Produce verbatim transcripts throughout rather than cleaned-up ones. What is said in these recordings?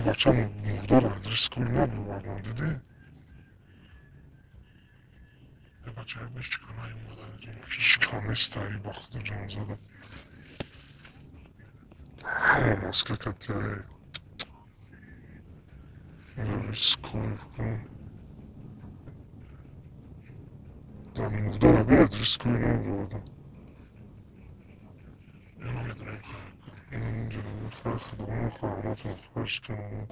بچم مقدار آدرس کلنر رو بردن دیدی؟ یه بچه های بشکنه این مادرتون پیش کانستری باخته جام زدم همه ماسکه کتیه آدرس کلنر کن در مقدار آدرس کلنر رو بردن یه نمی داریم که اینجا خواهد خدمه خواهدت رو خوش کنم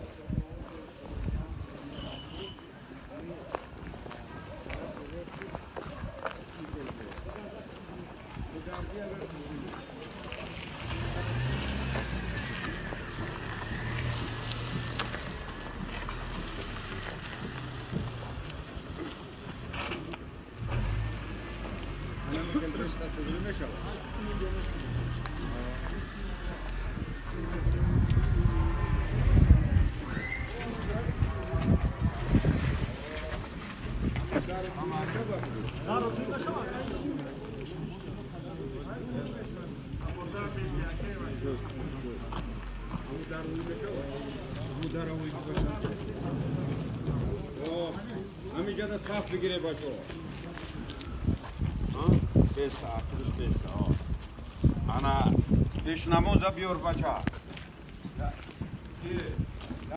صاف بگیره بچه ها بسته اپروش بسته ها انا پیش نموزه بیار بچه ها گیره